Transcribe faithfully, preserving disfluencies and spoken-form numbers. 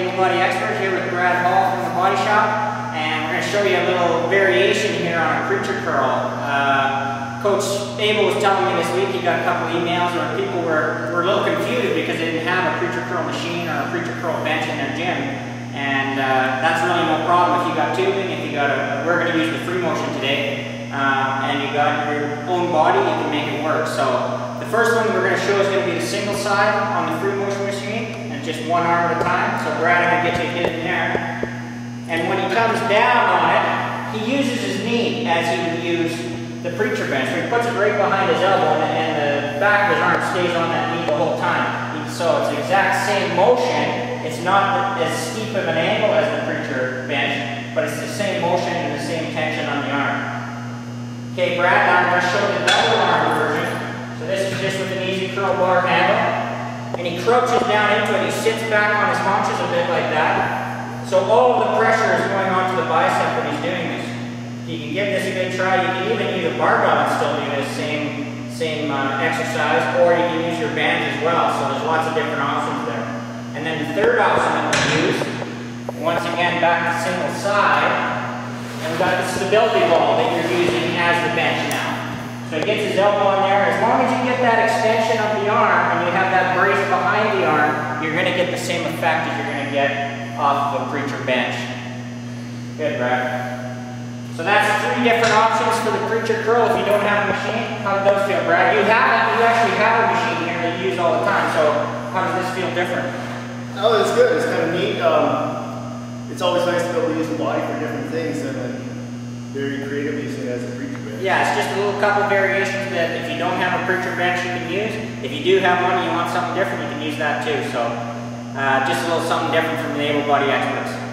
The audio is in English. Abel Body Expert here with Brad Hall from The Body Shop, and we're going to show you a little variation here on a creature curl. Uh, Coach Abel was telling me this week he got a couple emails where people were, were a little confused because they didn't have a creature curl machine or a creature curl bench in their gym, and uh, that's really no problem if you got tubing, if you got a, we're going to use the free motion today, uh, and you got your own body, you can make it work. So the first one we're going to show is going to be the single side on the free motion machine. Just one arm at a time, so Brad, I'm going to get you hit in there. And when he comes down on it, he uses his knee as he would use the preacher bench. So he puts it right behind his elbow, and the back of his arm stays on that knee the whole time. So it's the exact same motion. It's not as steep of an angle as the preacher bench, but it's the same motion and the same tension on the arm. Okay, Brad, now I'm going to show you the double arm version. So this is just with an easy curl bar handle. And he crouches down into it, he sits back on his haunches a bit like that. So all of the pressure is going onto the bicep when he's doing this. You can give this a good try, you can even use a barbell and still do this same, same uh, exercise, or you can use your band as well, so there's lots of different options there. And then the third option that we use, once again back to single side, and we've got the stability ball that you're using as the bench now. So he gets his elbow on there. As long as you get that extension of the arm and you have that brace behind the arm, you're going to get the same effect as you're going to get off of a preacher bench. Good, Brad. So that's three different options for the preacher curl if you don't have a machine. How does those feel, Brad? You have it. You actually have a machine here that you use all the time. So how does this feel different? Oh, it's good. It's kind of neat. Um, it's always nice to be able to use the body for different things, and then very creative using it as a preacher. Yeah, it's just a little couple variations that if you don't have a preacher bench you can use. If you do have one and you want something different, you can use that too. So uh, just a little something different from the Abel Body Experts.